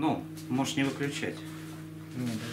Ну, можешь не выключать. Не, да.